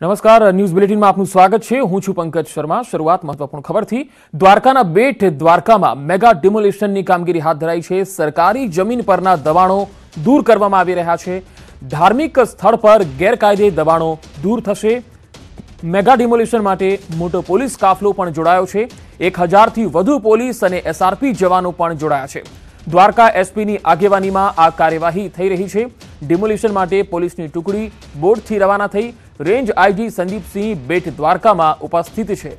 नमस्कार news bulletin में आपनु स्वागत है। हूँ छू पंकज शर्मा। शुरुआत महत्वपूर्ण खबर थी। द्वारकाना बेट द्वारका में मेगा डिमोलिशननी कामगीरी हाथ धराई है। सरकारी जमीन परना दबाणों दूर करवामां आवी रह्या छे। धार्मिक स्थल पर गैरकायदे दबाणों दूर थशे। मेगा डिमोलिशन माटे मोटो पोलीस काफलो पण जोड़ायो छे। 1000 थी वधु पोलीस अने एसआरपी जवानो पण जोड़ाया छे। द्वारका एसपी नी आगेवानीमां आ कार्यवाही थई रही छे। डिमोलिशन माटे पोलीसनी टुकड़ी बोर्डथी रवाना थई। रेंज आईजी संदीप सिंह बेट द्वारका में उपस्थित है।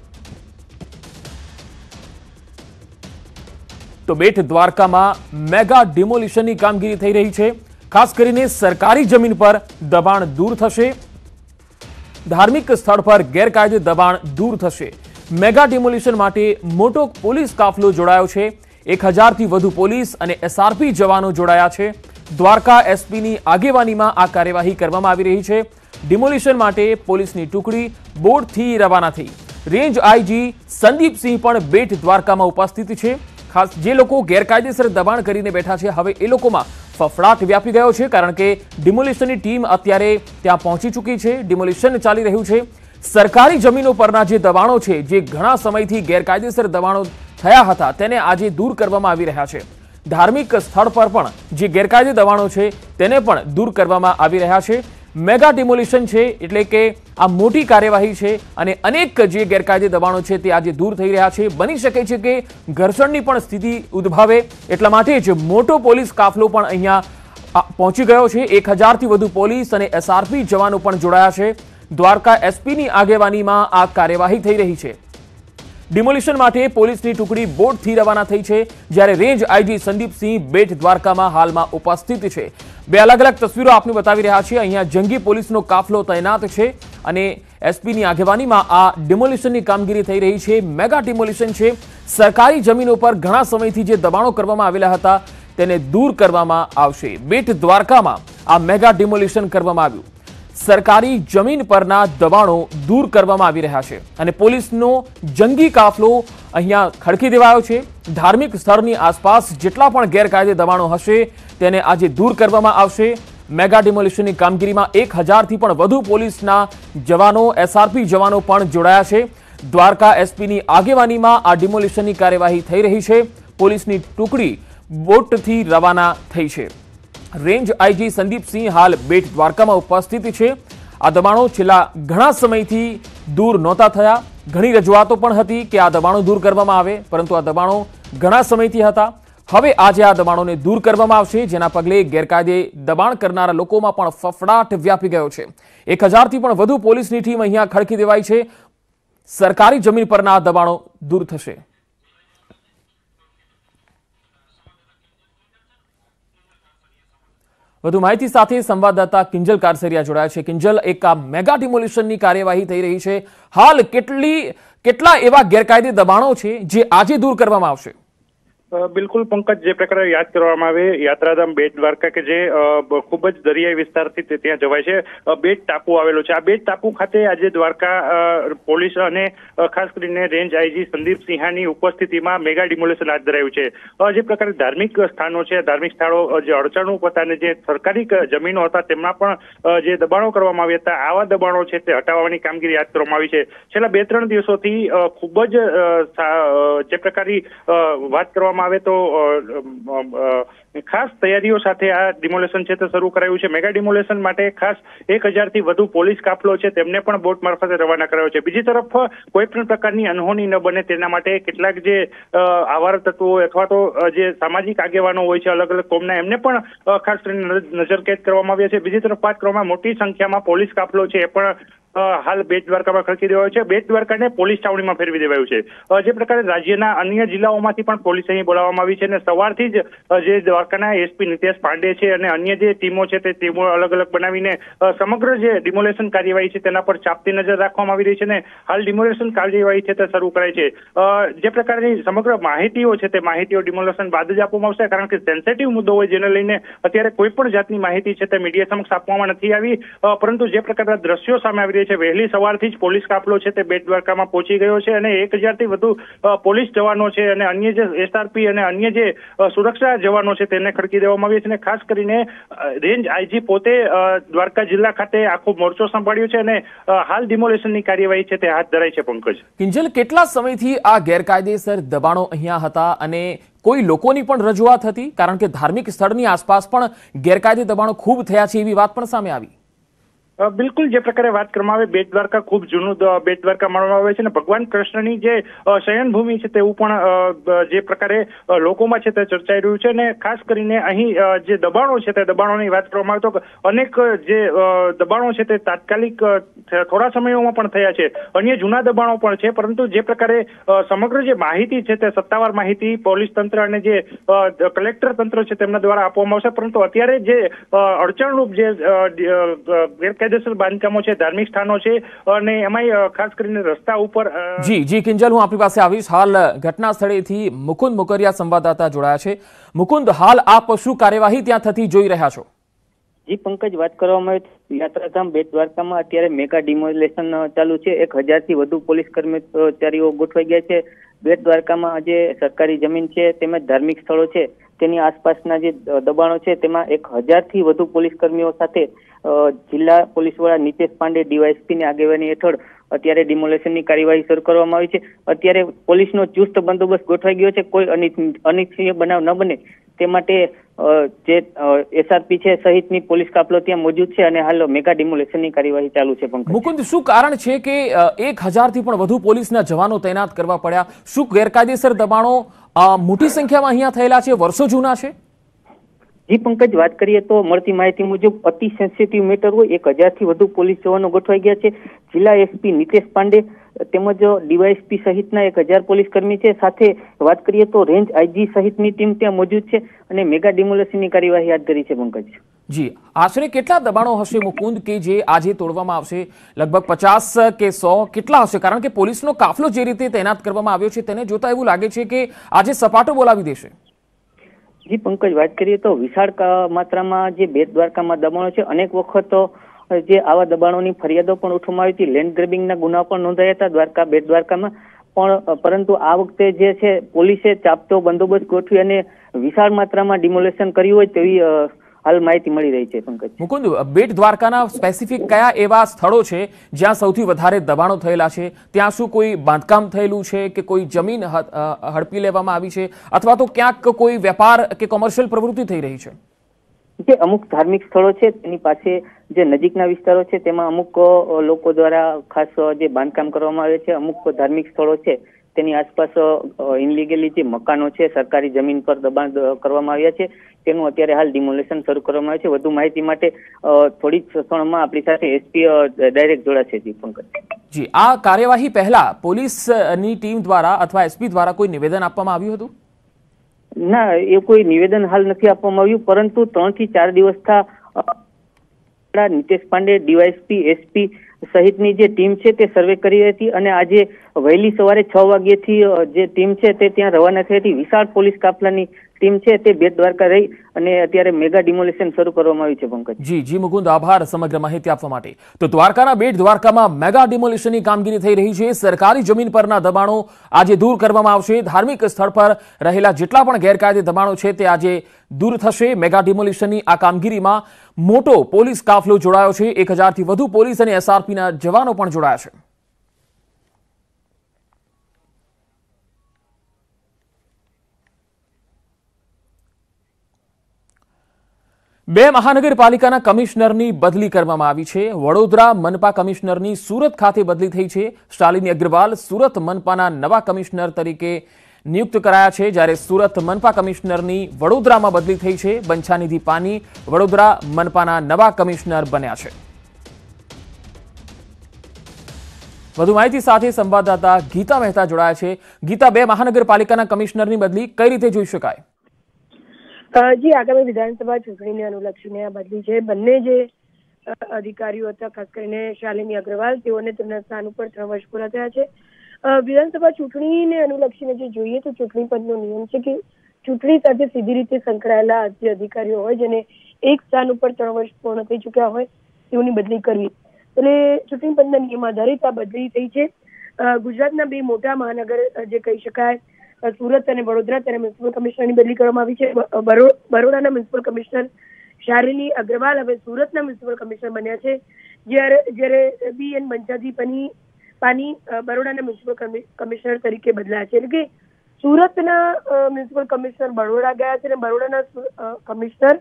तो बेट द्वारका में मेगा डिमोलिशन की कामगीरी थई रही है। खास करीने सरकारी जमीन पर दबाण दूर थशे। धार्मिक स्थल पर गैरकायदे दबाण दूर थशे। मेगा डिमोलिशन माटे मोटो पोलीस काफलो जोड़ायो छे। 1000 थी वधु पोलीस अने एसआरपी जवानो जोड़ाया छे। द्वारका एसपी नी आगेवानी में आ कार्यवाही करवामां आवी रही है। डिमोलिशन माटे पोलीस नी टुकड़ी बोर्ड थी रवाना थी। रेंज आईजी संदीप सिंह पण बेट द्वारका में उपस्थित है। खास जे लोको गैरकायदेसर दबाण करीने बैठा है हवे ए लोकोमां फफड़ाट व्यापी गयो छे, कारण के डिमोलिशन नी टीम अत्यारे त्यां पहोंची चूकी है। डिमोलिशन चाली रह्युं छे। सरकारी जमीनों परना जे दबाणों छे, जे घणा समयथी गैरकायदेसर दबाणों थया हता, तेने आजे दूर करवामां आवी रह्या छे। धार्मिक स्थल पर पण जे गैरकायदे दबाणों छे तेने पण दूर करवामां आवी रह्या छे। मेगा डिमोलिशन है एटले के आ मोटी कार्यवाही है और अनेक जे गैरकायदे दबाणों है आज दूर थई रह्या छे। बनी शके छे के घर्षणनी पण स्थिति उद्भवे, एटला माटे ज मोटो पोलीस काफलो पण अहींया पहोंची गयो छे। 1000 थी वधु पोलीस अने एसआरपी जवानो पण जोड़ाया छे। द्वारका एसपी नी आगेवानी में आ कार्यवाही थई रही है। डिमोलिशन माटे पोलीस नी टुकड़ी बोर्ड थी रवाना थई है, ज्यारे रेंज आईजी संदीप सिंह बेट द्वारका में हाल में उपस्थित है। बे अलग अलग तस्वीरों आपने बतावी रह्या छे। अहींया जंगी पोलीसनो काफलो तैनात है अने एसपी नी आगेवानी में आ डिमोलिशन की कामगीरी थई रही है। मेगा डिमोलिशन है। सरकारी जमीनों पर घणा समयथी जे दबाणों करवामां आवेला हता तेने दूर करवामां आवशे। बेट द्वारका में आ मेगा डिमोलिशन करवामां आव्युं। सरकारी जमीन परना दबाणों दूर करवामां आवी रह्या छे अने पोलीसनो जंगी काफलो अहींया खड़की देवायो छे। धार्मिक स्थळनी आसपास जेटला पण गैरकायदे दबाणों हशे तेने आजे दूर करवामां आवशे। मेगा डिमोलिशननी कामगीरीमां 1000 थी पण वधु पोलीसना जवानो एसआरपी जवानो पण जोड़ाया छे। द्वारका एसपीनी आगेवानीमां आ डिमोलिशननी कार्यवाही थई रही छे। पोलीसनी टुकड़ी बोटथी रवाना थई छे। रेंज आईजी संदीप सिंह हाल बेट द्वारका में उपस्थित है। आ दबाणों छेल्ला घणा समयथी दूर नहोता थया। घणी रजूआतो पण हती कि आ दबाणों दूर करवामां आवे, परंतु आ दबाणों घणा समयथी हता। हवे आजे आ दबाणोंने दूर करवामां आवशे, जेना पगले गैरकायदे दबाण करनारा लोकोमां पण फफड़ाट व्यापी गयो छे। 1000 थी पण वधु पोलीसनी टीम अहींया खड़की देवाई छे। सरकारी जमीन परना दबाणों दूर थशे। વધુ માહિતી સાથે સંવાદદાતા કિંજલ કારસરિયા જોડાયા છે। કિંજલ, એક આ મેગા ડિમોલિશનની કાર્યવાહી થઈ રહી છે, હાલ કેટલા એવા ગેરકાયદે દબાણો છે જે આજે દૂર કરવામાં આવશે? बिल्कुल पंकज, जे प्रकार याद करवामां आवे यात्राधाम बेट द्वारका के जे खूब ज दरियाई विस्तार थी त्यां जवाय छे। बेट टापू आवेलो छे। आ बेट टापू खाते आज द्वारका पोलीस अने खास करीने रेंज आईजी संदीप सिंहानी उपस्थितिमां मेगा डिमोलिशन हाथ धरायुं छे। जे प्रकार धार्मिक स्थानों छे, धार्मिक स्थळो जे अड़चणों पोताने जे सरकारी जमीनो हता तेमां पण जे दबाणो करवामां आव्या हता, आवा दबाणो छे ते हटाववानी कामगीरी हाथ धरवामां आवी छे। छेल्ला 2-3 दिवसोथी खूब ज जे प्रकारनी वात करवामां आवे तो खास तैयारीओ साथे आ डिमोलिशन छे ते शरू करायुं छे। मेगा डिमोलिशन माटे खास 1000 थी वधु पोलीस काफलो छे तेमने पण बोट मार्फते रवाना करायो छे। बीजी तरफ कोईपण प्रकारनी अनहोनी न बने तेना माटे केटलाक जे आवार तत्वो अथवा तो जे सामाजिक आगेवानो होय छे अलग अलग कोमना, एमने पण खास करीने नजरकेद करवामां आव्या छे। बीजी तरफ पाठ क्रममां मोटी संख्यामां पोलीस काफलो छे पण हाल बेट द्वारका में खड़की देवायो छे। बेट द्वारका ने पोलीस छावणी में फेरवी देवायु छे। जे प्रकार राज्यना अन्य जिल्लाओमांथी पण पोलीस अहीं बोलाववामां आवी छे अने सवारथी ज जे द्वारकाना एसपी नितेश पांडे छे अने अन्य जे टीमो छे ते टीमो अलग-अलग बनावीने समग्र जे डिमोलिशन कार्यवाही छे तेना पर चापती नजर राखवामां आवी रही छे अने हाल डिमोलिशन कार्यवाही छे ते शरू कराई छे। जे प्रकारनी समग्र माहितीओ छे ते माहितीओ डिमोलिशन बाद ज आपवामां आवशे, कारण के सेंसिटिव मुद्दो होय जेने लईने अत्यारे कोईपण जातनी माहिती छे ते मीडिया समक्ष आपवामां नथी आवी, परंतु जे प्रकारना द्रश्यो सामे आवी કરી છે. વહેલી સવારથી જ પોલીસ કાફલો છે તે બેટ દ્વારકામાં પહોંચી ગયો છે અને 1000થી વધુ પોલીસ જવાનો છે અને અન્ય જે એસઆરપી અને અન્ય જે સુરક્ષા જવાનો છે તેને ખડકી દેવામાં આવ્યા છે અને ખાસ કરીને રેન્જ આઈજી પોતે દ્વારકા જિલ્લા ખાતે આખો મોરચો સંભાળ્યો છે અને હાલ ડિમોલેશનની કાર્યવાહી છે તે હાથ ધરાઈ છે. પંકજ કિંજલ, કેટલા સમયથી આ ગેરકાયદેસર દબાણો અહીંયા હતા અને कोई लोगों की पण रजूआत हती कारण के धार्मिक स्थळनी आसपास पण गैरकायदे दबाणो खूब थया छे एवी वात पण सामे आवी. बिल्कुल जे प्रकारे बात करवामां आवे बेट द्वारका खूब जूनू बेट द्वारका मानवामां आवे छे ने भगवान कृष्णनी जे शयनभूमि छे तेवुं पण जे प्रकारे लोकोमां छे ते चर्चाई रह्युं छे ने खास करीने अहीं जे दबाणो छे ते दबाणोनी वात करवामां आवे तो अनेक जे दबाणो छे ते तात्कालिक थोड़ा समयोमां पण थया छे, अन्य जूना दबाणो पण छे, परंतु जे प्रकारे समग्र जे माहिती छे ते सत्तावार माहिती पोलीस तंत्र अने जे कलेक्टर तंत्र छे तेमना द्वारा आपवामां आवशे, परंतु अत्यारे जे अड़चणरूप जे धार्मिक स्थानों से खास करीने रस्ता ऊपर. जी जी किंजल, हूँ आपनी पासे आवीश. हाल घटना स्थळे थी मुकुंद मोकरिया संवाददाता जोड़ाया छे. मुकुंद, हाल आप शुं कार्यवाही त्यां थती जोई रह्या छो? जी पंकज, बात करवामां आवे यात्राधाम बेट द्वारकामां अत्यारे मेगा डिमोलेशन चालू छे. 1000 वधु पोलीस कर्मचारीओ गोठवाई गया छे. बेट द्वारकामां जे सरकारी जमीन छे तेमज धार्मिक स्थळो छे તેની આસપાસના જે દબાણો છે તેમાં 1000થી વધુ પોલીસ કર્મીઓ સાથે જિલ્લા પોલીસ વડા નીતેશ પાંડે ડીવાયએસપીની આગેવાની હેઠળ અત્યારે ડિમોલેશનની કાર્યવાહી શરૂ કરવામાં આવી છે. અત્યારે પોલીસનો ચુસ્ત બંદોબસ્ત ગોઠવાઈ ગયો છે. કોઈ અનિચ્છનીય બનાવ ન બને તે માટે જે એસઆરપી છે સહિતની પોલીસ કાફલો ત્યાં મોજૂદ છે અને હાલ મેગા ડિમોલેશનની કાર્યવાહી ચાલુ છે. પંકજ, મુકુંદ, શું કારણ છે કે 1000થી પણ વધુ પોલીસના જવાનો તૈનાત કરવા પડ્યા? શું ગેરકાયદેસર દબાણો मोटी संख्या में अहींया थयेला छे, वर्षो जूना छे? जी पंकज, बात करिए तो मळती माहिती मुजब अति सेंसिटिव मेटर हो 1000 वधु पोलीस जवानो गोठवाई गया छे. जिला एसपी नितेश पांडे तेमज डीवायएसपी सहितना 1000 पोलीस कर्मी छे. साथे बात करिए तो रेंज आईजी सहितनी टीम त्यां मौजूद छे अने मेगा डिमोलेशननी कार्यवाही हाथ धरी छे. पंकज जी, आश्रे केटला दबाणो हशे मुकुंद के जे आजे तोड़वामां आवशे? लगभग 50 के 100 केटला हशे? कारण के पोलीसनो काफलो जे रीते तैनात करवामां આવ્યો છે તેને જોતા એવું લાગે છે કે આજે સપાટો બોલાવી દેશે. जी पंकज, बात करिए तो विशाल मात्रा में जे बेट द्वारका में दबाणों छे. अनेक वक्त तो जे आवा दबाणोनी फरियादो पण उठवामां आवी हती. लैंड ग्रेबिंगना गुना पण नोंधाया हता द्वारका बेट द्वारका में, परंतु आ वखते जे छे पोलीसे चापतो बंदोबस्त गोठवी अने विशाल मात्रा में डिमोलेशन कर्युं होय तेवी हाल माहिती मळी रही छे. पंकज, मुकुंद, बेट द्वारकाना स्पेसिफिक कया एवा स्थळो छे ज्यां सौथी वधारे दबाणो थयेला छे? त्यां शुं कोई बांधकाम थयेलुं छे के कोई जमीन हड़पी लेवामां आवी छे अथवा तो क्यांक कोई वेपार के कोमर्शियल प्रवृत्ति थई रही छे? जे अमुक धार्मिक स्थळो छे तेनी पासे जे नजीकना विस्तारो छे तेमां अमुक लोको द्वारा खास जे बांधकाम करवामां आवे छे. अमुक धार्मिक स्थळो छे તેની આસપાસ ઇનલીગલી જે મકાનો છે સરકારી જમીન પર દબાણ કરવામાં આવ્યા છે તેનું અત્યારે હાલ ડિમોલેશન શરૂ કરવામાં આવ્યું છે. વધુ માહિતી માટે થોડી ક્ષણમાં આપણી સાથે એસપી ડાયરેક્ટ જોડાશે. જી પંકજ. જી, આ કાર્યવાહી પહેલા પોલીસની ટીમ દ્વારા અથવા એસપી દ્વારા કોઈ નિવેદન આપવામાં આવ્યું હતું? ના, એ કોઈ નિવેદન હાલ નથી આપવામાં આવ્યું, પરંતુ 3 થી 4 દિવસથી નીતેશ પાંડે ડીવાયએસપી એસપી સહિતની જે ટીમ છે તે સર્વે કરી હતી અને આજે વહેલી સવારે 6 વાગ્યેથી જે ટીમ છે તે ત્યાં રવાના થઈ હતી. વિશાળ પોલીસ કાફલાની ટીમ છે તે બેટ દ્વારકા રહી અને અત્યારે મેગા ડિમોલેશન શરૂ કરવામાં આવ્યું છે. પંકજ જી જી, મુકુંદ, આભાર સમગ્ર માહિતી આપવા માટે. તો દ્વારકાના બેટ દ્વારકામાં મેગા ડિમોલેશનની કામગીરી થઈ રહી છે. સરકારી જમીન પરના દબાણો આજે દૂર કરવામાં આવશે. ધાર્મિક સ્થળ પર રહેલા જેટલા પણ ગેરકાયદે દબાણો છે તે આજે દૂર થશે. મેગા ડિમોલેશનની આ કામગીરીમાં મોટો પોલીસ કાફલો જોડાયો છે. 1000થી વધુ પોલીસ અને એસઆરપીના જવાનો પણ જોડાયા છે. બે મહાનગરપાલિકાના કમિશનરની બદલી કરવામાં આવી છે. વડોદરા મનપા કમિશનરની સુરત ખાતે બદલી થઈ છે. શાલિની અગ્રવાલ સુરત મનપાના નવા કમિશનર તરીકે નિયુક્ત કરાયા છે, જ્યારે સુરત મનપા કમિશનરની વડોદરામાં બદલી થઈ છે. બંછાનિધિ પાની વડોદરા મનપાના નવા કમિશનર બન્યા છે. વધુ માહિતી સાથે સંવાદદાતા ગીતા મહેતા જોડાયા છે. ગીતા, બે મહાનગરપાલિકાના કમિશનરની બદલી કઈ રીતે જોઈ શકાય? જી, આગામી વિધાનસભા ચૂંટણીને અનુલક્ષીને આ બદલી છે. બંને જે અધિકારીઓ હતા, ખાસ કરીને શાલિની અગ્રવાલ, તેઓને તેમના સ્થાન ઉપર 3 વર્ષ પૂરા થયા છે. વિધાનસભા ચૂંટણીને અનુલક્ષીને જે જોઈએ તો ચૂંટણી પંચનો નિયમ છે કે ચૂંટણી સાથે સીધી રીતે સંકળાયેલા જે અધિકારીઓ હોય જેને એક સ્થાન ઉપર 3 વર્ષ પૂર્ણ થઈ ચુક્યા હોય તેઓની બદલી કરવી. चूंटणी पंचની આધારિત આ બદલી થઈ છે। ગુજરાતના બે મોટા મહાનગર જે કહી શકાય सूरत और वडोदरा तेरे म्युनिसिपल कमिश्नर की बदली करवामां आवी छे। बरोडाना म्युनिसिपल कमिश्नर शालिनी अग्रवाल हवे सूरतना म्युनिसिपल कमिश्नर बन्या छे। ज्यारे बीएन बंचाजी पानी बरोडाना म्युनिसिपल कमिश्नर तरीके बदलाया छे। એટલે કે सूरतना म्युनिसिपल कमिश्नर बरोडा गया छे અને बरोडाना कमिश्नर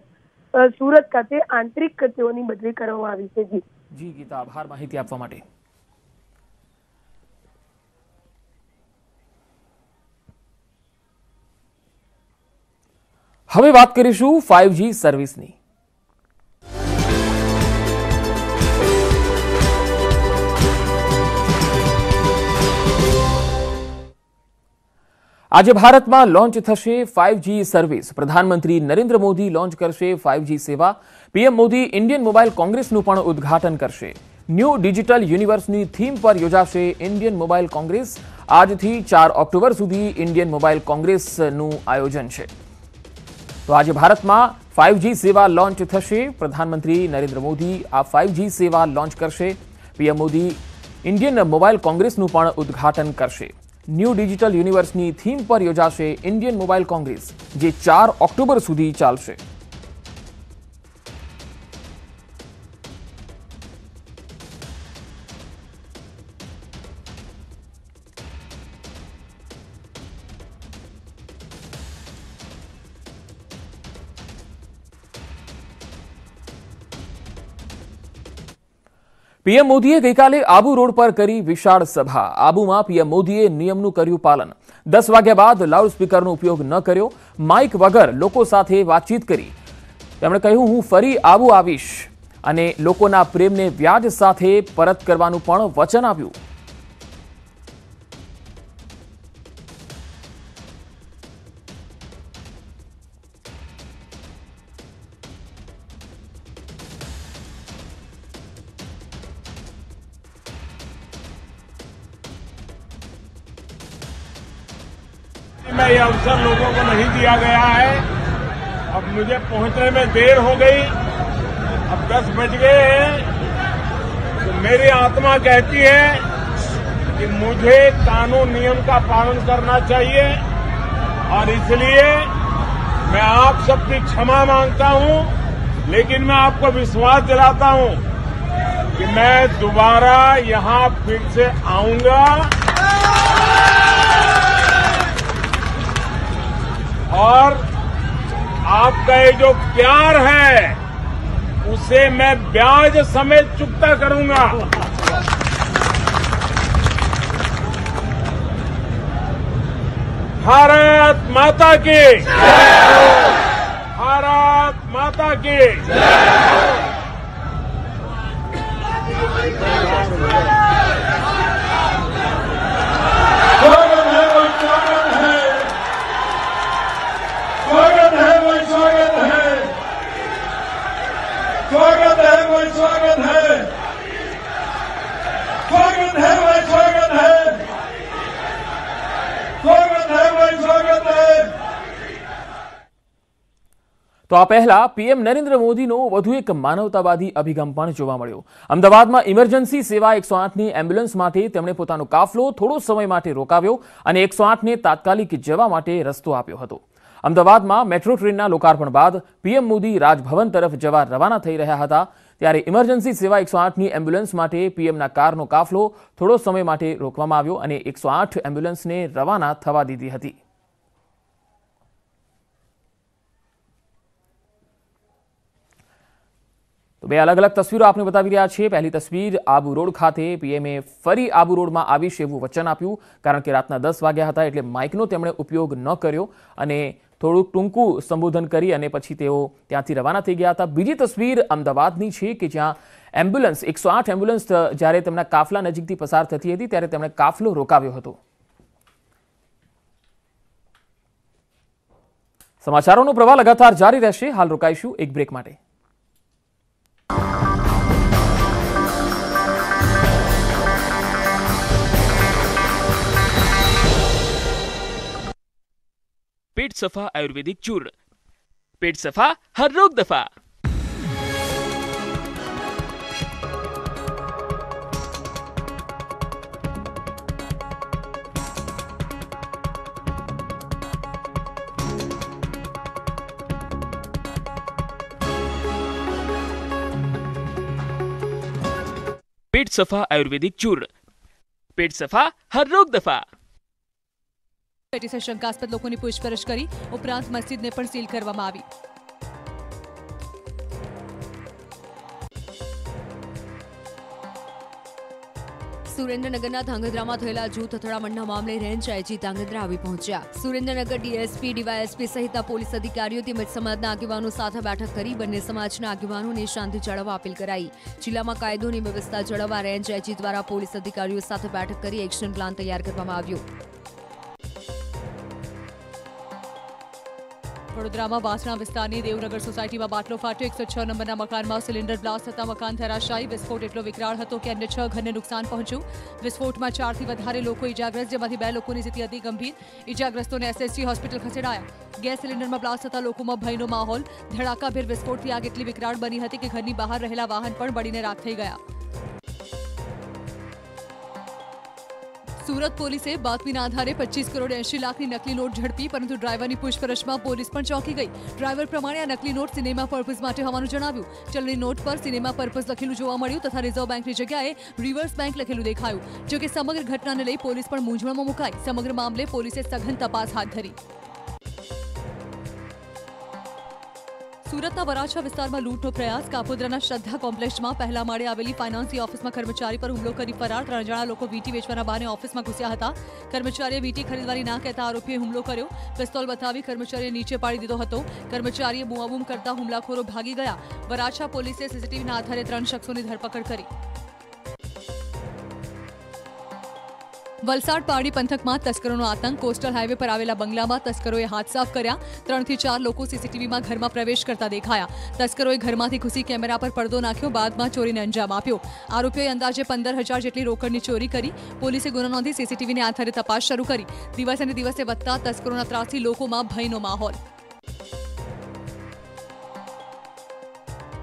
सूरत खाते आंतरिक કચેરીઓની બદલી કરવામાં આવી છે। જી જી ગીતા, આભાર માહિતી આપવા માટે। हवे बात करीशू 5G सर्विस नी। आज भारत में लॉन्च थशे 5G सर्विस। प्रधानमंत्री नरेन्द्र मोदी लॉन्च करशे 5G सेवा। PM Modi Indian mobile congress नुं पण उद्घाटन करशे। न्यू डिजिटल यूनिवर्स नी थीम पर योजाशे इंडियन मोबाइल कोंग्रेस। आज थी 4 ऑक्टोबर सुधी इंडियन मोबाइल कोंग्रेस नुं आयोजन छे। तो आज भारत में 5G सेवा लॉन्च थशे। प्रधानमंत्री नरेन्द्र मोदी आ 5G सेवा लॉन्च करशे। PM Modi Indian mobile congress नुं पण उद्घाटन करशे। न्यू डिजिटल यूनिवर्स नी थीम पर योजाशे इंडियन मोबाइल कोंग्रेस, जे 4 ऑक्टोबर सुधी चालशे। पीएम मोदीए गईकाले आबू रोड पर करी विशाल सभा। आबू में पीएम मोदीए नियमनु कर्यु पालन। 10 वाग्या बाद लाउड स्पीकर नो उपयोग न कर्यो। माइक वगर लोको साथे बातचीत करी। तेमणे कह्युं हूँ फरी आबू आवीश अने लोकोना प्रेम ने व्याज साथे परत करवानुं पण वचन आप्युं। मैं ये अवसर लोगों को नहीं दिया गया है। अब मुझे पहुंचने में देर हो गई। अब 10 बज गए हैं। तो मेरी आत्मा कहती है कि मुझे कानून नियम का पालन करना चाहिए और इसलिए मैं आप सबकी क्षमा मांगता हूं। लेकिन मैं आपको विश्वास दिलाता हूं कि मैं दोबारा यहां फिर से आऊंगा और आपका ये जो प्यार है उसे मैं ब्याज समेत चुकता करूंगा। भारत माता की जय हो। भारत माता की जय हो। તો આ પહેલા પીએમ નરેન્દ્ર મોદીનો વધુ એક માનવતાવાદી અભિગમ પણ જોવા મળ્યો। અમદાવાદમાં ઇમરજન્સી સેવા 108ની એમ્બ્યુલન્સ માટે તેમણે પોતાનો કાફલો થોડો સમય માટે રોકાવ્યો અને 108ને તાત્કાલિક જવા માટે રસ્તો આપ્યો હતો। અમદાવાદમાં મેટ્રો ટ્રેનના લોકાર્પણ બાદ પીએમ મોદી રાજભવન તરફ જવા રવાના થઈ રહ્યા હતા, ત્યારે ઇમરજન્સી સેવા 108ની એમ્બ્યુલન્સ માટે પીએમના કારનો કાફલો થોડો સમય માટે રોકવામાં આવ્યો અને 108 એમ્બ્યુલન્સને રવાના થવા દીધી હતી। तो बे अलग अलग तस्वीरों आपने बतावी रह्या छे। पहली तस्वीर आबू रोड खाते पीएमए फरी आबू रोड में आवीश एवं वचन आप्यु। कारण के रातना 10 वाग्या हता एटले माइकनो तेमणे उपयोग न कर्यो अने थोड़ुं टूंकू संबोधन करी अने पछी तेओ त्यांथी रवाना थई गया हता। बीजी तस्वीर अमदावादनी छे के ज्यां एम्ब्युलन्स 108 एम्ब्युलन्स ज्यारे तेमना काफला नजीकथी पसार थती हती त्यारे तेमणे काफलो रोकाव्यो हतो। समाचारोनो प्रवाह लगातार जारी रहेशे। हाल रोकाईशुं एक ब्रेक माटे। पेट सफा आयुर्वेदिक चूर्ण। पेट सफा हर रोग दफा। पेट सफा आयुर्वेदिक चूर्ण। पेट सफा हर रोग दफा। पेटी से शंकास्पद लोगों ने पूछपरछ करी, उपरांत मस्जिद ने पण सील करवामां आवी। सुरेन्द्रनगरना धांगध्रामां थयेला जूथ અથડામણના મામલે રેન્જ આઈજી ધાંગધ્રા આવી પહોંચ્યા। સુરેન્દ્રનગર ડીએસપી, ડીવાયએસપી સહિતના પોલીસ અધિકારીઓ તેમજ સમાજના આગેવાનો સાથે બેઠક કરી બંને સમાજના આગેવાનોને શાંતિ જાળવવા અપીલ કરાઈ। જિલ્લામાં કાયદોની વ્યવસ્થા જાળવવા રેન્જ આઈજી દ્વારા પોલીસ અધિકારીઓ સાથે બેઠક કરી એક્શન પ્લાન તૈયાર કરવામાં આવ્યો। વડોદરામાં વાસણા વિસ્તારની દેવનગર સોસાયટીમાં બાટલો ફાટ્યો। 106 નંબરના મકાનમાં સિલિન્ડર બ્લાસ્ટ થતાં મકાન ધરાશાયી। વિસ્ફોટ એટલો વિકરાળ હતો કે અન્ય 6 ઘરને નુકસાન પહોંચ્યું। વિસ્ફોટમાં 4થી વધારે લોકો ઇજાગ્રસ્ત, જેમાંથી 2 લોકોની સ્થિતિ અતિ ગંભીર। ઇજાગ્રસ્તોને એસએસજી હોસ્પિટલ ખસેડાયા। ગેસ સિલિન્ડરમાં બ્લાસ્ટ થતાં લોકોમાં ભયનો માહોલ। ધડાકાભેર વિસ્ફોટથી આગ એટલી વિકરાળ બની હતી કે ઘરની બહાર રહેલા વાહન પણ બળીને રાખ થઈ ગયા। सूरत पुलिस से बातमीना आधारे 25 करोड़ 80 लाख की नकली नोट झड़पी, परंतु ड्राइवर की पूछपरछ में पुलिस पर चौंकी गई। ड्राइवर प्रमाण आ नकली नोट सीनेमा पर्पज माटे होवानुं जणाव्युं। चलनी नोट पर सीनेमा पर्पज लखेलू जोवा मळ्युं तथा रिजर्व बैंक की जगह रिवर्स बैंक लखेलू देखायु। जो कि समग्र घटना ने लई पुलिस पर मूंझवण में मुकाई। समग्र मामले पुलिसे सघन तपास हाथ धरी। सूरतना वराछा विस्तार में लूंटनो प्रयास। कापोद्राना श्रद्धा कॉम्प्लेक्स में पहला माड़े आवेली फाइनांसी ऑफिस में कर्मचारी पर हुमलो करी फरार। 3 जना लोग वीटी वेचवाना बहाने ऑफिस में घुस्या था। कर्मचारीए वीटी खरीदवानी ना कहता आरोपीए हुमलो कर्यो। पिस्तोल बतावी कर्मचारीए नीचे पाड़ी दीधो हतो। कर्मचारीए बूमाबूम करता हुमलाखोरो भागी गया। वराछा पुलिसे सीसीटीवी ना आधारे 3 शख्सोनी धरपकड़ करी। वलसाड पारडी पंथक में तस्करों आतंक। कोस्टल हाईवे पर आवेला बंगला में तस्करों हाथ साफ कर्या। 3 થી 4 लोग सीसीटीवी में घर में प्रवेश करता देखाया। तस्करों घर में घुसी कैमरा पर पर्दो नाख्यो, बाद में चोरी ने अंजाम आप्यो। आरोपीए अंदाजे 15,000 जेटली रोकड़नी चोरी करी। पुलिसे गुनो नोंधी सीसीटीवी ने आधारे तपास शुरू करी। दिवसे दिवसे वधता तस्करों त्रासथी लोको में भयनो माहौल।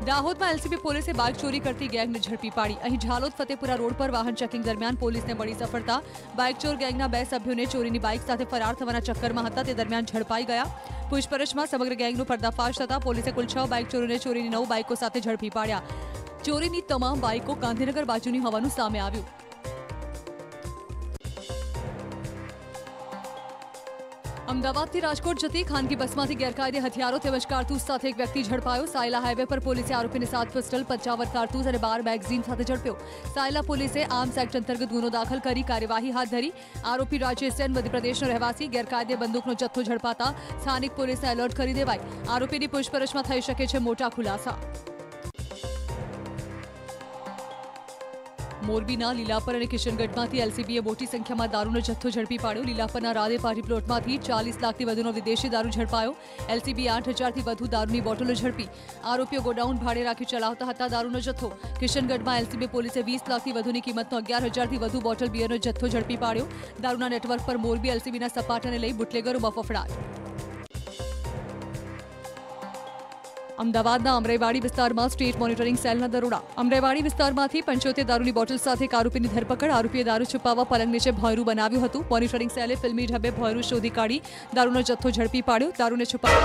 दाहोद में एलसीबी पुलिस से बाइक चोरी करती गैंग ने झड़पी पाड़ी। अहीं झालोद फतेहपुरा रोड पर वाहन चेकिंग दरमियान पुलिस ने बड़ी सफलता। बाइक चोर गैंगना 2 सभ्यों ने चोरीनी बाइक साथे फरार थवाना चक्करमां हता, ते दरमियान झड़पाई गया। पूछपरछ में समग्र गैंगनो पर्दाफाश थता पुलिसे कुल 6 बाइक चोरोने चोरीनी 9 बाइको साथे झड़पी पाड्या। चोरीनी तमाम बाइको गांधीनगर बाजुनी होवानुं सामे आव्युं। अमदावादथी राजकोट जती खानगी बसमांथी गैरकायदे हथियारों तेमज कारतूस साथे एक व्यक्ति झड़पायो। सायला हाईवे पर पुलिसे आरोपीने 7 पिस्टल, 55 कारतूस अने 12 मेगजीन साथे झड़प्यो। सायला पुलिसे आर्म्स एक्ट अंतर्गत गुनो दाखल करी कार्यवाही हाथ धरी। आरोपी राजेश जैन मध्यप्रदेशनो रहेवासी। गैरकायदे बंदूकनो जत्थो झड़पाता स्थानिक पुलिसे एलर्ट करी देवाई। आरोपीनी पूछपरछमां थई शके छे मोटा खुलासा। मोरबीना लीलापर और किशनगढ़ एलसीबीए मोटी संख्या में दारूनो जत्थो झड़पी पाड्यो। लीलापरना राधे पार्टी प्लॉट में 40 लाख वधुनो विदेशी दारू झड़पायो। एलसीबी 8,000 थी वधु दारूनी बोटलो झड़पी। आरोपीओ गोडाउन भाड़े राखी चलावता हता दारूनो जत्थो। किशनगढ़ में एलसीबी पुलिसे 20 लाख थी वधुनी कीमतनो 11,000 थी वधु बोटल बीयरनो जत्थो झड़पी पाड्यो। दारूना नेटवर्क पर मोरबी एलसीबीना सपाटाने लई बुटलेगरोमां फफड़ाट। अमदावादना अमराईवाड़ी विस्तार में स्टेट मॉनिटरिंग सेलना दरोड़ा। अमराईवाड़ी विस्तार में 75 दारूनी बोटल साथ एक आरोपी की धरपकड़। आरोपीए दारू छुपावा पलंग नीचे भोयरू बनाव्युं हतुं। मॉनिटरिंग सेले फिल्मी ढबे भोयरू शोधी काढ़ी दारूनो जत्थो झड़पी पाड्यो। दारूने छुपावा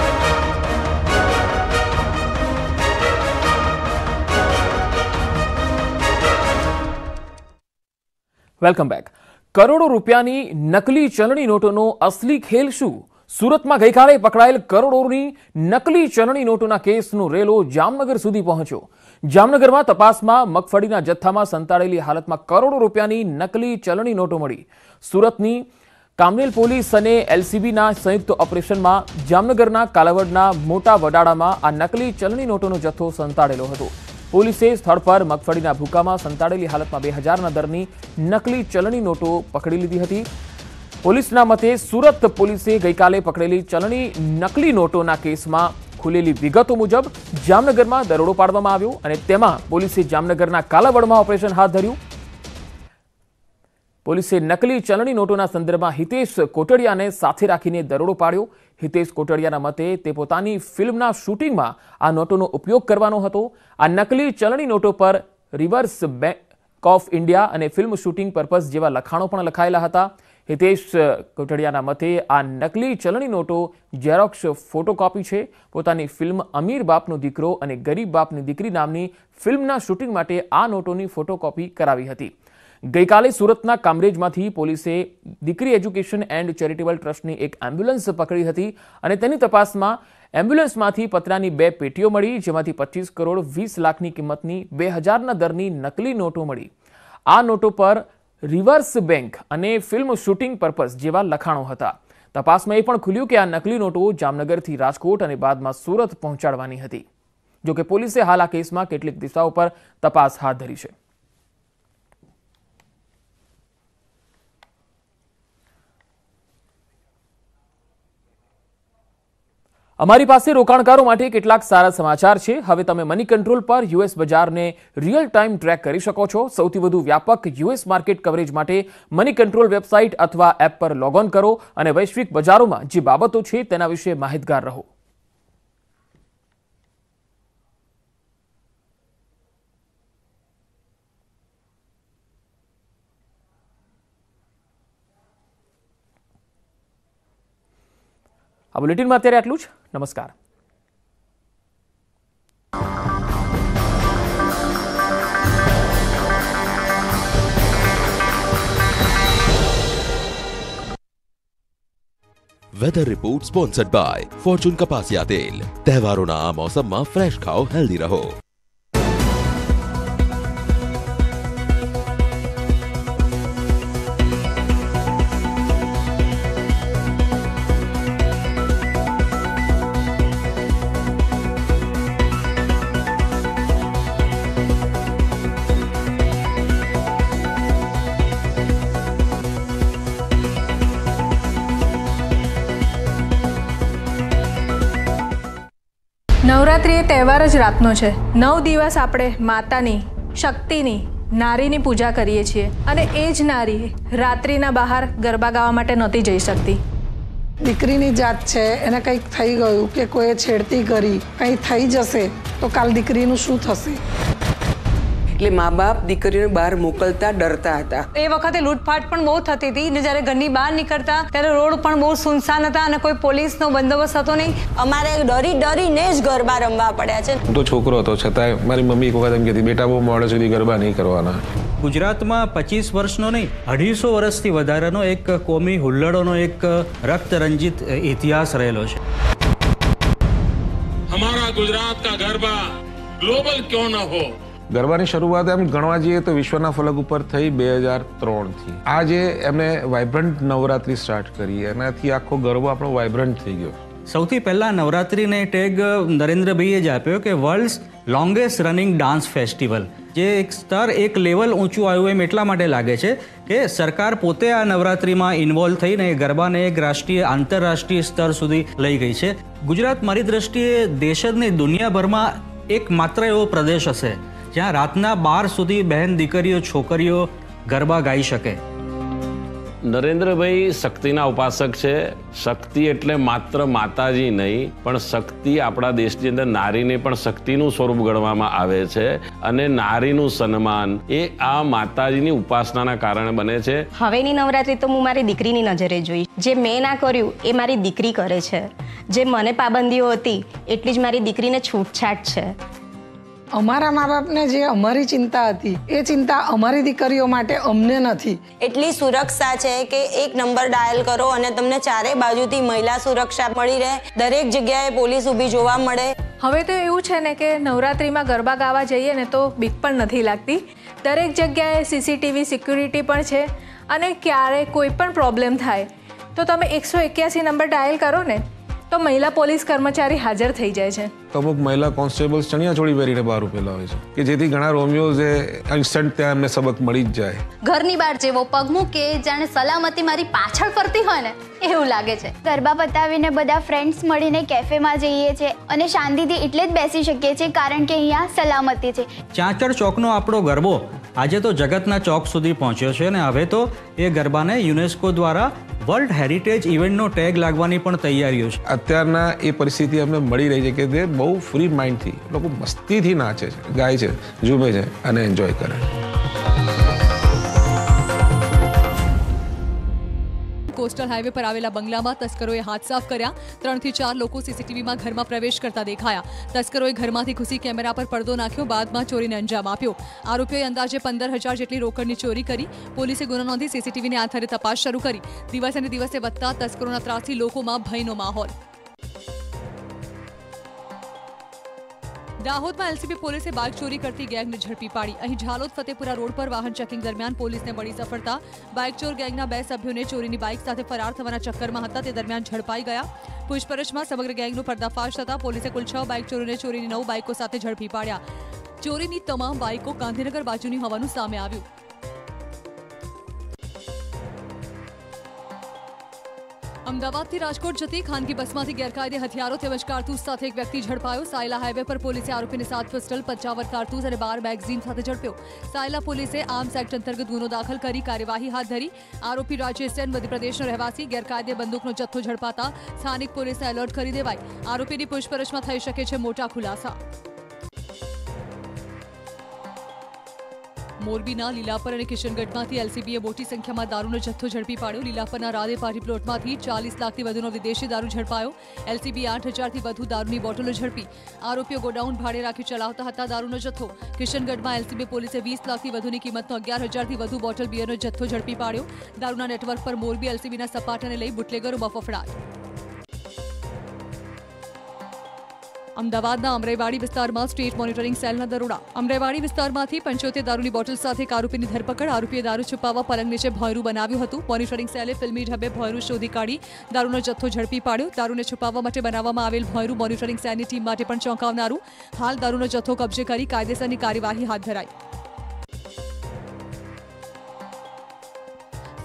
वेलकम बेक। करोड़ों रूपियानी नकली चलनी नोटोनो असली खेल शुं? सूरत में गई काले पकड़ायेल करोड़ों नकली चलनी नोटों केस नो रेलो जामनगर सुधी पहुंचो। जामनगर में तपास में मगफड़ीना जत्था में संताड़ेली हालत में करोड़ों रूपियानी नकली चलनी नोटों मळी। सूरतनी कामरेल पोलीस अने एलसीबी संयुक्त ऑपरेशन में जामनगरना कालावडना मोटा वडाड़ा में आ नकली चलनी नोटों जत्थो संताड़ेलो हतो। पोलीसे स्थळ पर मगफड़ीना भूका में संताड़ेली हालत में 2000 दरनी नकली चलनी नोटों पकड़ी लीधी हती। पुलिसना मते सूरत पुलिसे गई काले पकड़ेली चलनी नकली नोटोना केस में खुलेली विगतो मुजब जामनगर में दरोड़ो पाडवामां आव्यो अने तेमां पुलिसे जामनगरना कालावड में ऑपरेशन हाथ धर्यु। पुलिसे नकली चलनी नोटोना संदर्भ में हितेश कोटड़िया ने साथे राखीने दरोड़ो पाड्यो। हितेश कोटड़ियाना मते ते पोतानी फिल्मना शूटिंग में आ नोटोनो उपयोग करवानो हतो। आ नकली चलनी नोटो पर रिवर्स बैंक ऑफ इंडिया अने फिल्म शूटिंग पर्पस जेवा लखाणो पण लखायेला हता। हितेश कोठड़ियाना मते आ नकली चलनी नोटो जेरोक्स फोटोकॉपी छे। पोतानी फिल्म अमीर बापनो दीकरो अने गरीब बापनी दीकरी नामनी फिल्मना शूटिंग माटे आ नोटोनी फोटोकॉपी करावी हती। गईकाले सूरतना कामरेजमांथी पोलीसे दीकरी एज्युकेशन एंड चेरिटेबल ट्रस्टनी एक एम्ब्युलन्स पकड़ी हती अने तेनी तपासमां एम्ब्युलन्समांथी पत्रानी बे पेटीओ मळी, जेमांथी 25 करोड़ 20 लाखनी किंमतनी 2000 ना दरनी नकली नोटो मळी। आ नोटो पर रिवर्स बैंक अने फिल्म शूटिंग पर्पस जेवा लखाणो हता। तपास में ए पण खुल्युं के आ नकली नोटो जामनगर थी राजकोट अने बादमां सूरत पहोंचाडवानी हती। जो के पोलीसे हाल आ केसमां केटलीक दिशाओ पर तपास हाथ धरी छे। अमारी पासे रोकाणकारों माटे केटलाक सारा समाचार छे। हवे तमे मनी कंट्रोल पर यूएस बजार ने रियल टाइम ट्रेक करी शको छो। सौथी वधु व्यापक यूएस मार्केट कवरेज माटे मनी कंट्रोल वेबसाइट अथवा एप पर लॉग ऑन करो अने वैश्विक बजारों में जे बाबतो छे तेना विशे माहितगार रहो। આ બુલેટિનમાં અત્યારે આટલું જ। નમસ્કાર। Weather report sponsored by Fortune કપાસિયા તેલ। તહેવારોના આ મોસમમાં ફ્રેશ ખાઓ, હેલ્ધી રહો। નવરાત્રિ એ તહેવાર જ રાતનો છે। 9 દિવસ આપણે માતાની, શક્તિની, નારીની પૂજા કરીએ છીએ અને એ જ નારી રાત્રિના બહાર ગરબા ગાવા માટે નહોતી જઈ શકતી। દીકરીની જાત છે, એને કંઈક થઈ ગયું કે કોઈએ છેડતી કરી, કંઈ થઈ જશે તો કાલ દીકરીનું શું થશે। એટલે મા બાપ દીકરીને બહાર મોકલતા ડરતા હતા। એ વખતે લૂંટફાટ પણ બહુ થતી હતી ને જ્યારે ઘરની બહાર નીકળતા ત્યારે રોડ પણ બહુ સુનસાન હતા અને કોઈ પોલીસનો બંદોબસ્ત હતો નહીં। અમારે ડરી ડરીને જ ગરબા રમવા પડ્યા છે। હું તો છોકરો હતો છતાંય મારી મમ્મી એક વખત એમ કહેતી, બેટા બહુ મોડે સુધી ગરબા નહીં કરવાના। ગુજરાતમાં 25 વર્ષનો નહીં 250 વર્ષથી વધારેનો એક કોમી હુલ્લડોનો એક રક્તરંજિત ઇતિહાસ રહેલો છે। અમારા ગુજરાત કા ગરબા ગ્લોબલ ક્યો ન હો। ગરબાની શરૂઆત એમ ગણવા જઈએ તો વિશ્વના ફલક ઉપર થઈ 2003થી। આજે એમણે વાઇબ્રન્ટ નવરાત્રી સ્ટાર્ટ કરી, એનાથી આખો ગરબો આપણો વાઇબ્રન્ટ થઈ ગયો। સૌથી પહેલા નવરાત્રીને ટેગ નરેન્દ્રભાઈએ જ આપ્યો કે world's longest running dance festival. જે એક સ્તર, એક લેવલ ઊંચું આવ્યું એમ એટલા માટે લાગે છે કે સરકાર પોતે આ નવરાત્રીમાં ઇન્વોલ્વ થઈને ગરબાને એક રાષ્ટ્રીય, આંતરરાષ્ટ્રીય સ્તર સુધી લઈ ગઈ છે। ગુજરાત મારી દ્રષ્ટિએ દેશ જ નહીં દુનિયાભરમાં એકમાત્ર એવો પ્રદેશ હશે જ્યાં રાતના 12 સુધી બહેન, દીકરીઓ, છોકરીઓ ગરબા ગાઈ શકે। નરેન્દ્રભાઈ શક્તિના ઉપાસક છે। શક્તિ એટલે માત્ર માતાજી નહીં, પણ શક્તિ આપણા દેશની અંદર નારીને પણ શક્તિનું સ્વરૂપ ગણવામાં આવે છે અને નારીનું સન્માન એ આ માતાજીની ઉપાસનાના કારણે બને છે। હવેની નવરાત્રી તો હું મારી દીકરીની નજરે જોઈ। જે મેં ના કર્યું એ મારી દીકરી કરે છે। જે મને પાબંદીઓ હતી એટલી જ મારી દીકરીને છૂટછાટ છે। અમારા મા બાપને જે અમારી ચિંતા હતી એ ચિંતા અમારી દીકરીઓ માટે અમને નથી। એટલી સુરક્ષા છે કે એક નંબર ડાયલ કરો અને તમને ચારે બાજુથી મહિલા સુરક્ષા મળી રહે। દરેક જગ્યાએ પોલીસ ઊભી જોવા મળે। હવે તો એવું છે ને કે નવરાત્રિમાં ગરબા ગાવા જઈએ ને તો બીક પણ નથી લાગતી। દરેક જગ્યાએ સીસીટીવી સિક્યુરિટી પણ છે અને ક્યારે કોઈ પણ પ્રોબ્લેમ થાય તો તમે 181 નંબર ડાયલ કરો ને તો મહિલા પોલીસ કર્મચારી હાજર થઈ જાય છે। અમુક મહિલા કોન્સ્ટેબલ્સ ચણિયા ચોળી પહેરીને બહાર ઉભેલા હોય છે કે જેથી ઘણા રોમિયો જે ઇન્સ્ટન્ટ ત્યાં એમને સબક મળી જ જાય। ઘરની બહાર જેવો પગ મૂકે જાણે સલામતી મારી પાછળ ફરતી હોય ને એવું લાગે છે। ગરબા પતાવીને બધા ફ્રેન્ડ્સ મળીને કેફેમાં જઈએ છીએ અને શાંતિથી એટલે જ બેસી શકીએ છીએ કારણ કે અહીંયા સલામતી છે। ચાચર ચોકનો આપણો ગરબો આજે તો જગતના ચોક સુધી પહોંચ્યો છે અને હવે તો એ ગરબાને યુનેસ્કો દ્વારા વર્લ્ડ હેરિટેજ ઇવેન્ટનો ટેગ લાગવાની પણ તૈયારીઓ છે। અત્યારના એ પરિસ્થિતિ અમને મળી રહી છે કે તે બહુ ફ્રી માઇન્ડથી લોકો મસ્તીથી નાચે છે, ગાય છે, ઝૂમે છે અને એન્જોય કરે છે। कोस्टल हाईवे पर आवेला બંગલામાં તસ્કરોએ હાથ સાફ કર્યા। 3 થી 4 લોકો સીસીટીવીમાં ઘરમાં પ્રવેશ કરતા દેખાયા। તસ્કરોએ ઘરમાંથી ઘૂસી કેમેરા પર પડદો નાખ્યો, બાદમાં ચોરીને અંજામ આપ્યો। આરોપીઓએ અંદાજે 15000 જેટલી રોકડની ચોરી કરી। પોલીસે ગુનો નોંધી સીસીટીવીને આધારે તપાસ શરૂ કરી। દિવસે ને દિવસે વધતા તસ્કરોના ત્રાસથી લોકોમાં ભયનો માહોલ। दाहोद में एलसीबी पुलिस बाइक चोरी करती गैंग ने झड़पी पाड़ी। अहीं झालोद फतेहपुरा रोड पर वाहन चेकिंग दरमियान पुलिस ने बड़ी सफलता। बाइक चोर गैंगना 2 सभ्यों ने चोरीनी बाइक साथे फरार थवाना चक्करमां हता, ते दरमियान झड़पाई गया। पूछपरछमां समग्र गैंगनो पर्दाफाश थता पुलिसे कुल 6 बाइक चोरोने चोरीनी 9 बाइको साथे झड़पी पाड्या। चोरीनी तमाम बाइको गांधीनगर बाजुनी होवानुं सामे आव्युं। अमदावादथी राजकोट जती खानगी बसमांथी गैरकायदे हथियारों तेमज कारतूस साथे एक व्यक्ति झड़पायो। सायला हाईवे पर पुलिसे आरोपीने 7 पिस्टल, 55 कारतूस और 12 मेगजीन साथे झड़प्यो। सायला पुलिसे आर्म्स एक्ट अंतर्गत गुनो दाखल करी कार्यवाही हाथ धरी। आरोपी राजेश सेन मध्यप्रदेशनो रहेवासी। गैरकायदे बंदूकनो जत्थो झड़पाता स्थानिक पुलिसे एलर्ट करी देवाई। आरोपीनी पूछपरछमां थई शके छे मोटा खुलासा। मोरबीना लीलापर और किशनगढ़मांथी एलसीबीए मोटी संख्या में दारूनो जत्थो झड़पी पाड्यो। लीलापरना राधे पार्टी प्लॉटमांथी 40 लाखथी વધુનો विदेशी दारू झड़पायो। एलसीबीए 8000 થી વધુ दारूनी બોટલો ઝડપી। आरोपीओ गोडाउन भाड़े राखी चलावता हता दारूनो जत्थो। किशनगढ़ में एलसीबी पुलिसे 20 लाखथी વધુની કિંમતનો 11000 થી વધુ બોટલ બીયરનો જથ્થો ઝડપી પાડ્યો। दारूना नेटवर्क पर मोरबी एलसीबीના સપાટાને લઈ બુટલેગરોમાં ફફડાટ। अमदावाद अमराईवाड़ी विस्तार में स्टेट मॉनिटरिंग सेल ना दरोड़ा। अमराईवाड़ी विस्तार में 75 दारूनी बोटल साथ एक आरोपी की धरपकड़। आरोपीए दारू छुपावा पलंग नीचे भोयरू बनाव्यु हतु। मॉनिटरिंग सेले फिल्मी ढबे भोयरू शोधी काढ़ी दारूनो जत्थो झड़पी पाड्यो। दारूने छुपावा माटे बनावामां आवेल भोयरू मॉनिटरिंग सेलनी टीम माटे पण चौंकावनारू। हाल दारूनो जत्थो कब्जे करी कायदेसरनी कार्यवाही हाथ धराई।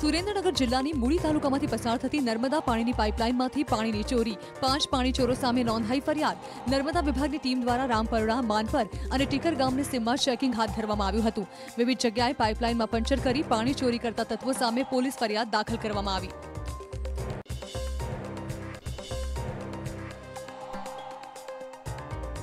सुरेन्द्रनगर जिल्लानी मूड़ी तालुकामांथी पसार थती नर्मदा पाणीनी पाइपलाइनमांथी पाणीनी चोरी। 5 पाणी चोरो सामे नोंधाई फरियाद। नर्मदा विभागनी टीम द्वारा रामपरड़ा, मानपर अने टीकर गामने सीमा चेकिंग हाथ धरवामां आव्युं हतुं। विविध जग्याए पाइपलाइनमां पंचर करी पाणी चोरी करता तत्वो सामे पोलीस फरियाद दाखल करवामां आवी।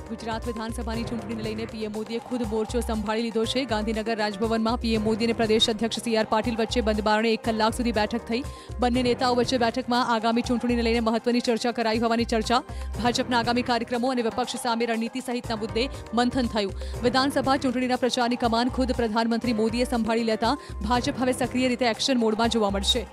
गुजरात विधानसभा की चूंटणी ने लईने पीएम मोदीए खुद मोर्चो संभाळी लीधो छे। गांधीनगर राजभवन में पीएम मोदी ने प्रदेश अध्यक्ष सीआर पाटील वच्चे बंदबारणे 1 कलाक सुधी बैठक थई। बंने नेताओं वच्चे बैठक में आगामी चूंटणी ने लईने महत्वनी चर्चा कराई होवानी चर्चा। भाजपना आगामी कार्यक्रमों और विपक्ष सामे रणनीति सहितना मुद्दे मंथन थयुं। विधानसभा चूंटणीना प्रचारनी कमान खुद प्रधानमंत्री मोदीए संभाळी लेता भाजप हवे सक्रिय रीते एक्शन मोड में जोवा मळशे।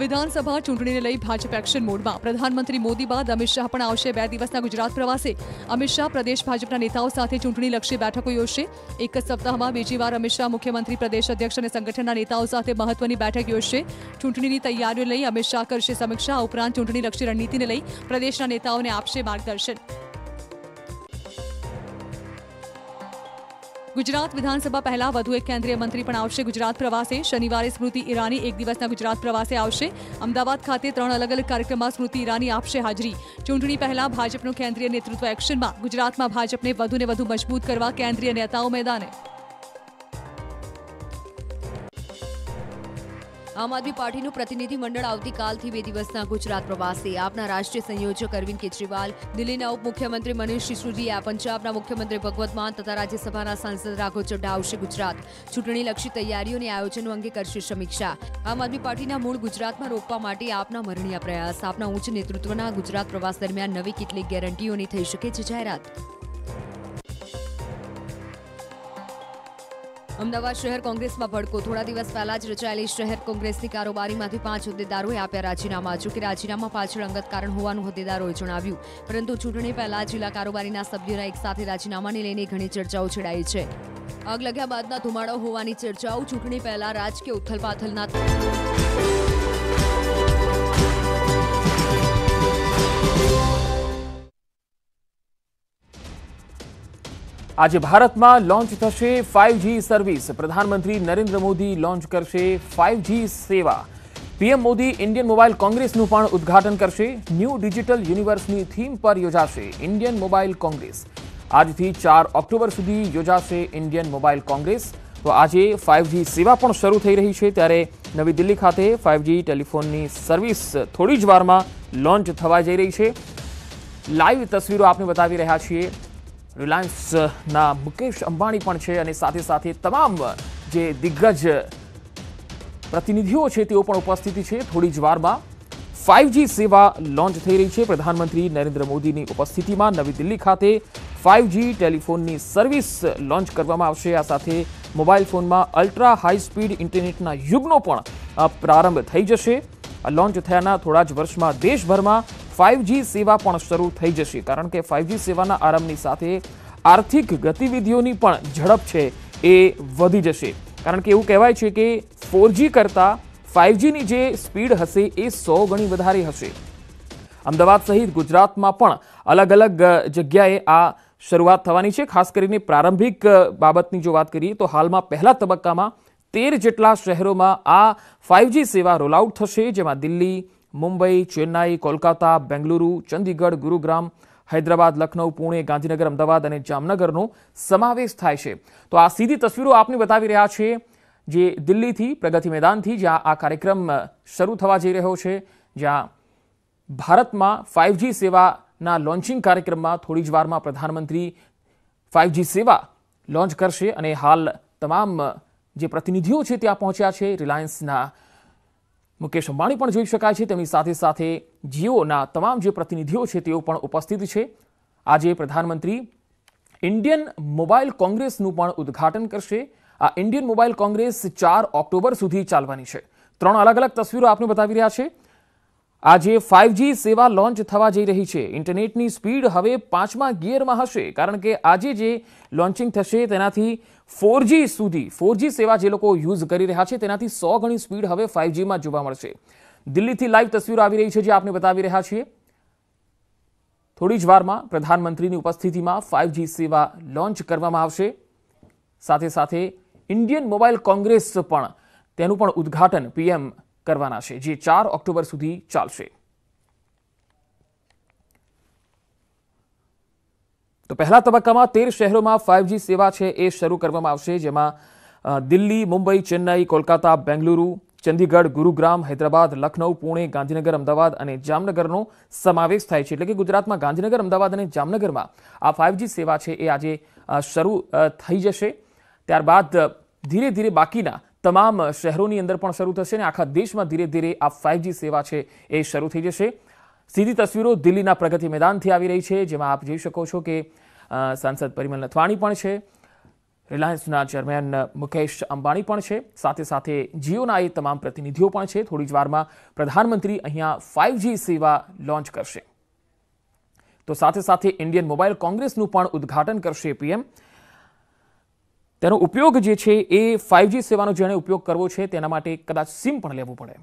विधानसभा चूंटणी ने लई भाजप एक्शन मोड में। प्रधानमंत्री मोदी बाद अमित शाह पण आवशे 2 दिवसना गुजरात प्रवासे। अमित शाह प्रदेश भाजपा नेताओं साथे चूंटणीलक्षी बैठको योजशे। 1 सप्ताह में 2 વાર अमित शाह मुख्यमंत्री, प्रदेश अध्यक्ष और संगठन नेताओं साथे महत्वनी बैठक योजशे। चूंटणीनी तैयारीओ लई अमित शाह करशे समीक्षा। उपरांत चूंटणीलक्षी रणनीति ने लई प्रदेशना नेताओने आपशे मार्गदर्शन। गुजरात विधानसभा पहला वधु एक केंद्रीय मंत्री पण आवशे गुजरात प्रवासे। शनिवारे स्मृति ईरानी 1 દિવસના गुजरात प्रवासे आवशे। अमदावाद खाते 3 अलग-अलग कार्यक्रम में स्मृति ईरानी आपशे हाजरी। चूंटणी पहला भाजपनो केंद्रीय नेतृत्व एक्शन में। गुजरात में भाजपने वधु ने वधु मजबूत करवा केंद्रीय नेताओं मैदाने। आम आदमी पार्टीનું પ્રતિનિધિમંડળ આવતીકાલથી 2 દિવસના ગુજરાત પ્રવાસે। આપના રાષ્ટ્રીય સંયોજક અરવિંદ કેજરીવાલ, દિલ્હીના ઉપમુખ્યમંત્રી મનીષ સિસોદિયા, પંજાબના મુખ્યમંત્રી ભગવત માન તથા રાજ્યસભાના સાંસદ રાઘવ ચડ્ઢા આવશે ગુજરાત। ચૂંટણીલક્ષી તૈયારીઓ અને આયોજનો અંગે કરશે સમીક્ષા। આમ આદમી પાર્ટીના મૂળ ગુજરાતમાં રોપવા માટે આપના મરણીયા પ્રયાસ। આપના ઉચ્ચ નેતૃત્વના ગુજરાત પ્રવાસ દરમિયાન નવી કેટલીક ગેરંટીઓની થઈ શકે છે જાહેરાત। અમદાવાદ શહેર કોંગ્રેસમાં ભડકો। થોડા દિવસ પહેલા જ રચાયેલી શહેર કોંગ્રેસની કારોબારીમાંથી 5 હોદ્દેદારોએ આપ્યા રાજીનામા। જોકે રાજીનામા પાછળ અંગત કારણ હોવાનું હોદ્દેદારોએ જણાવ્યું, પરંતુ ચૂંટણી પહેલા જિલ્લા કારોબારીના સભ્યોના એકસાથે રાજીનામાને લઈને ઘણી ચર્ચાઓ છેડાઈ છે। આગ લાગ્યા બાદના ધુમાડો હોવાની ચર્ચાઓ। ચૂંટણી પહેલા રાજકીય ઉથલપાથલના આજે ભારતમાં લોન્ચ થશે 5G સર્વિસ। પ્રધાનમંત્રી નરેન્દ્ર મોદી લોન્ચ કરશે 5G સેવા। પીએમ મોદી ઇન્ડિયન મોબાઈલ કોંગ્રેસનું પણ ઉદ્ઘાટન કરશે। ન્યૂ ડિજિટલ યુનિવર્સની થીમ પર યોજાશે ઇન્ડિયન મોબાઈલ કોંગ્રેસ। આજથી 4 ઓક્ટોબર સુધી યોજાશે ઇન્ડિયન મોબાઈલ કોંગ્રેસ। તો આજે 5G સેવા પણ શરૂ થઈ રહી છે, ત્યારે નવી દિલ્હી ખાતે 5G ટેલિફોનની સર્વિસ થોડી જ વારમાં લોન્ચ થવા જઈ રહી છે। લાઈવ તસવીરો આપને બતાવી રહ્યા છીએ। रिलायंस ना मुकेश अंबाणी पण छे अने साथे साथे तमाम જે દિગ્ગજ प्रतिनिधिओ छे तेओ पण उपस्थित छे। थोड़ी ज वारमां 5G सेवा लॉन्च थई रही छे। प्रधानमंत्री नरेन्द्र मोदीनी उपस्थितिमां नवी दिल्ही खाते 5G टेलिफोननी सर्विस लॉन्च करवामां आवशे। आ साथे मोबाइल फोनमां अल्ट्रा हाई स्पीड इंटरनेटना युगनो पण प्रारंभ थई जशे। लॉन्च थयाना थोड़ा ज वर्षमां देशभरमां 5G सेवा पण शरू थई जशे, कारण के 5G सेवाना आरंभनी साथे आर्थिक गतिविधिओनी पण झड़प छे ए वधी जशे, कारण के एवुं कहेवाय छे के 4G करता 5G नी जे स्पीड हशे ए 100 गणी वधारे हशे। अमदावाद सहित गुजरात में पण अलग अलग जग्याए आ शुरुआत थवानी छे। खास करीने प्रारंभिक बाबतनी जो वात करीए तो हाल में पहला तबक्का में 13 जेटला शहरों में आ 5G सेवा रोल आउट थशे, जेमां दिल्ली, मुंबई, चेन्नई, कोलकाता, बेंगलुरु, चंडीगढ़, गुरुग्राम, हैदराबाद, लखनऊ, पुणे, गांधीनगर, अमदावाद और जामनगरनो समावेश थाय छे। तो आ सीधी तस्वीरों आपने बतावी रह्या छे जे दिल्ली थी प्रगति मैदान थी, ज्यां आ कार्यक्रम शुरू थवा जई रह्यो छे, ज्यां भारत में 5G सेवाना लॉन्चिंग कार्यक्रम में थोड़ी ज वारमां प्रधानमंत्री 5G सेवा लॉन्च करशे। अने हाल तमाम जे प्रतिनिधिओ छे त्यां पहोंच्या छे। रिलायंसना मुकेश अंबाणी पण जोई शकाय छे, तेमनी साथे साथे जिओना तमाम जे प्रतिनिधिओ छे तेओ पण उपस्थित छे। आज प्रधानमंत्री इंडियन मोबाइल कोंग्रेसनुं पण उद्घाटन करशे। आ इंडियन मोबाइल कोंग्रेस 4 ऑक्टोबर सुधी चालवानी छे। 3 अलग अलग तस्वीरों आपने बतावी रह्या छे। आजे 5G सेवा लॉन्च थवा जई रही है। इंटरनेटनी स्पीड हवे 5मा गियर में हशे, कारण के आजे जे लॉन्चिंग थशे तेनाथी 4G सुधी 4G सेवा जे लोको यूज करी रह्या छे तेनाथी 100 गणी स्पीड हवे 5G में जोवा मळशे। दिल्ली थी लाइव तस्वीर आवी रही है जे आपने बतावी रह्या छे। थोड़ी ज वारमां प्रधानमंत्रीनी उपस्थितिमां 5G सेवा लॉन्च करवामां आवशे। साथे साथे इंडियन मोबाइल कोंग्रेस पण तेनुं पण उद्घाटन पीएम करवाना छे, जे 4 ऑक्टोबर सुधी चालशे। तो पहला तबक्कामां 13 शहरों में 5G सेवा छे ए शरू करवामां आवशे, जेमां दिल्ली, मुंबई, चेन्नई, कोलकाता, बेंगलुरु, चंडीगढ़, गुरुग्राम, हैदराबाद, लखनऊ, पुणे, गांधीनगर, अमदावाद अने जामनगरनो समावेश थाय छे। एटले के गुजरात में गांधीनगर, अमदावाद अने जामनगर में आ 5G सेवा छे ए आजे शरू थई जशे। त्यारबाद धीरे धीरे बाकीना तमाम शहरोनी अंदर पण शरू थशे ने आखा देश में धीरे धीरे आ 5G सेवा छे ए शरू थई जशे। सीधी तस्वीरों दिल्लीना प्रगति मैदान थी आवी रही छे, जेमां आप जोई शको छो के सांसद परिमल नथवाणी पण छे, रिलायंसना चेरमेन मुकेश अंबाणी पण छे, साथे साथे जिओना ए तमाम प्रतिनिधिओ पण छे। थोड़ी ज वारमां प्रधानमंत्री अहींया 5G सेवा लॉन्च करशे, तो साथे साथे इंडियन मोबाइल कोंग्रेसनुं पण उद्घाटन करशे पीएम। तेनो उपयोग जे छे ए 5G सेवानो जेने उपयोग करवो छे तेना माटे कदाच सिम पण लेवू पड़े।